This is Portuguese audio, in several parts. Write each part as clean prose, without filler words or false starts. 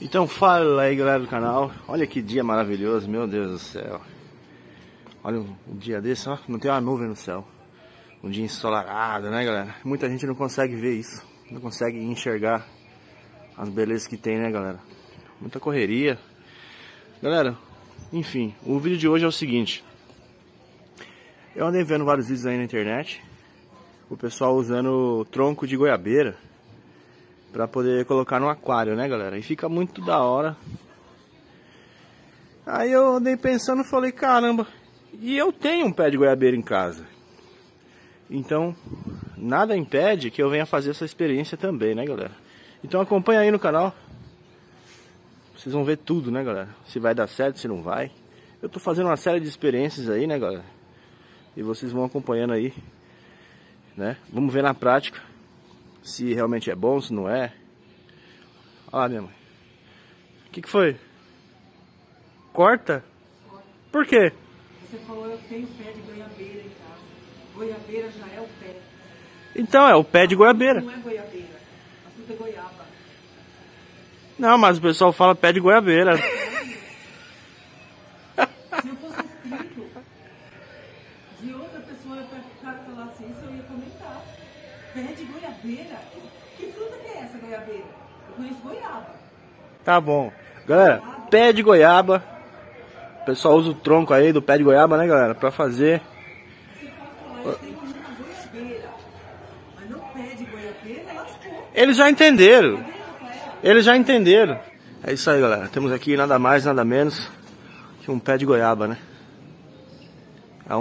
Então fala aí, galera do canal. Olha que dia maravilhoso, meu Deus do céu. Olha um dia desse, ó, não tem uma nuvem no céu. Um dia ensolarado, né, galera? Muita gente não consegue ver isso, não consegue enxergar as belezas que tem, né, galera? Muita correria. Galera, enfim, o vídeo de hoje é o seguinte. Eu andei vendo vários vídeos aí na internet, o pessoal usando tronco de goiabeira pra poder colocar no aquário, né, galera? E fica muito da hora. Aí eu andei pensando, falei, caramba, e eu tenho um pé de goiabeira em casa. Então, nada impede que eu venha fazer essa experiência também, né, galera? Então acompanha aí no canal. Vocês vão ver tudo, né, galera? Se vai dar certo, se não vai. Eu tô fazendo uma série de experiências aí, né, galera? E vocês vão acompanhando aí, né? Vamos ver na prática se realmente é bom, se não é. Olha lá, minha mãe. O que que foi? Corta? Por quê? Você falou, eu tenho pé de goiabeira em casa. Goiabeira já é o pé. Então, é o pé de goiabeira. Não é goiabeira. A fruta é goiaba. Não, mas o pessoal fala pé de goiabeira. Se eu fosse escrito de outra pessoa pra falar assim, isso eu ia comentar. Pé de goiabeira? Que fruta que é essa goiabeira? Eu conheço goiaba. Tá bom. Galera, pé de goiaba. O pessoal usa o tronco aí do pé de goiaba, né, galera? Pra fazer... Você pode falar, tem uma goiabeira. Mas não pé de goiabeira, lascou. Eles já entenderam. Eles já entenderam. É isso aí, galera. Temos aqui nada mais, nada menos que um pé de goiaba, né? É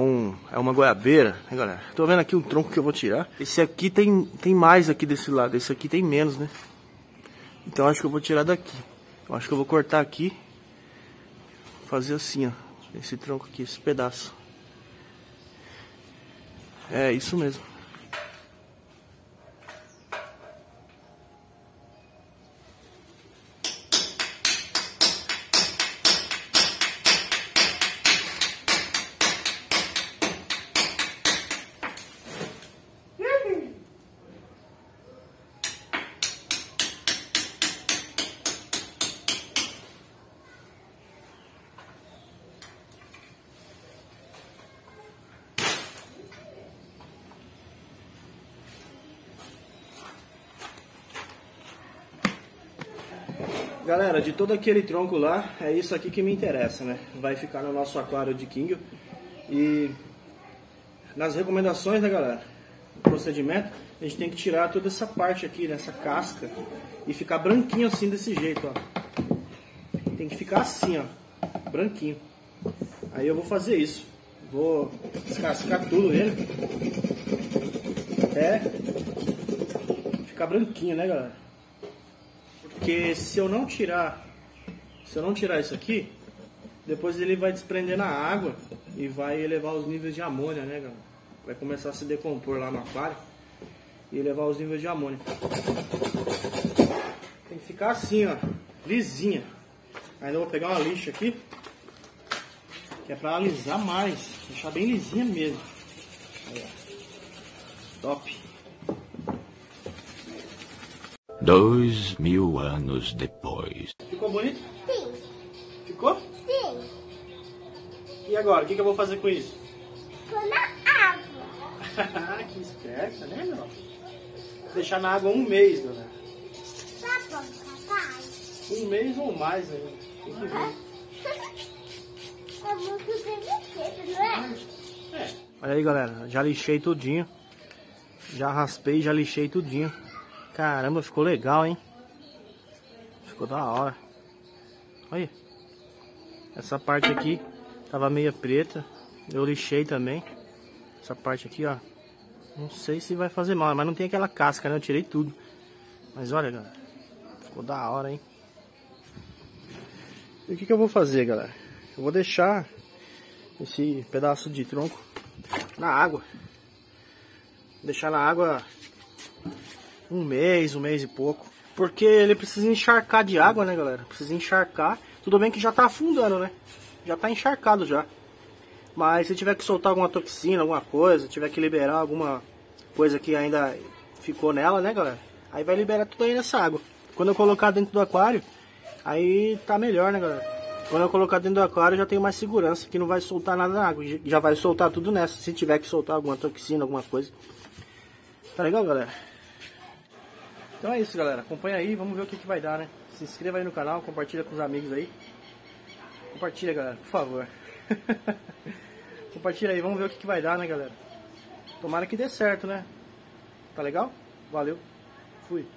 uma goiabeira, né, galera? Tô vendo aqui um tronco que eu vou tirar. Esse aqui tem mais aqui desse lado. Esse aqui tem menos, né? Então acho que eu vou tirar daqui. Eu acho que eu vou cortar aqui. Fazer assim, ó. Esse tronco aqui, esse pedaço. É isso mesmo. Galera, de todo aquele tronco lá, é isso aqui que me interessa, né? Vai ficar no nosso aquário de Kingel. E nas recomendações, né, galera, do procedimento, a gente tem que tirar toda essa parte aqui, né, essa casca, e ficar branquinho assim, desse jeito, ó. Tem que ficar assim, ó, branquinho. Aí eu vou fazer isso. Vou descascar tudo ele, até ficar branquinho, né, galera? Porque se eu não tirar isso aqui, depois ele vai desprender na água e vai elevar os níveis de amônia, né, galera? Vai começar a se decompor lá no aquário e elevar os níveis de amônia. Tem que ficar assim, ó, lisinha. Ainda vou pegar uma lixa aqui, que é pra alisar mais, deixar bem lisinha mesmo. Aí, ó. Top! 2000 anos depois. Ficou bonito? Sim. Ficou? Sim. E agora, o que eu vou fazer com isso? Pôr na água. Que esperta, né, meu? Vou deixar na água um mês, galera. Tá bom, papai. Um mês ou mais, né? Tem que ver. É muito delicado, não é? É. Olha aí, galera, já lixei tudinho. Já raspei, já lixei tudinho. Caramba, ficou legal, hein? Ficou da hora. Olha. Essa parte aqui tava meio preta. Eu lixei também. Essa parte aqui, ó. Não sei se vai fazer mal, mas não tem aquela casca, né? Eu tirei tudo. Mas olha, galera. Ficou da hora, hein? E o que eu vou fazer, galera? Eu vou deixar esse pedaço de tronco na água. Deixar na água... um mês e pouco. porque ele precisa encharcar de água, né, galera? Precisa encharcar. Tudo bem que já tá afundando, né? Já tá encharcado já. Mas se tiver que soltar alguma toxina, alguma coisa, tiver que liberar alguma coisa que ainda ficou nela, né, galera? Aí vai liberar tudo aí nessa água. Quando eu colocar dentro do aquário, aí tá melhor, né, galera? Quando eu colocar dentro do aquário, já tenho mais segurança, que não vai soltar nada na água. Já vai soltar tudo nessa, se tiver que soltar alguma toxina, alguma coisa. Tá legal, galera? Então é isso, galera. Acompanha aí, vamos ver o que vai dar, né? Se inscreva aí no canal, compartilha com os amigos aí. Compartilha, galera, por favor. Compartilha aí, vamos ver o que vai dar, né, galera? Tomara que dê certo, né? Tá legal? Valeu. Fui.